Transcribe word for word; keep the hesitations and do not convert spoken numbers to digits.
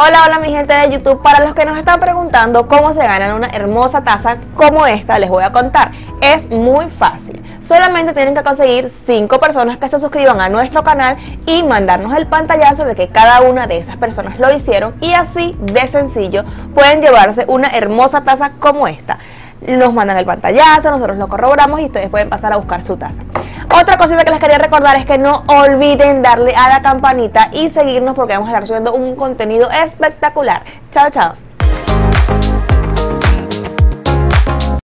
Hola, hola mi gente de YouTube, para los que nos están preguntando cómo se ganan una hermosa taza como esta, les voy a contar. Es muy fácil, solamente tienen que conseguir cinco personas que se suscriban a nuestro canal y mandarnos el pantallazo de que cada una de esas personas lo hicieron, y así de sencillo pueden llevarse una hermosa taza como esta. Nos mandan el pantallazo, nosotros lo corroboramos y ustedes pueden pasar a buscar su taza. Otra cosita que les quería recordar es que no olviden darle a la campanita y seguirnos, porque vamos a estar subiendo un contenido espectacular. Chao, chao.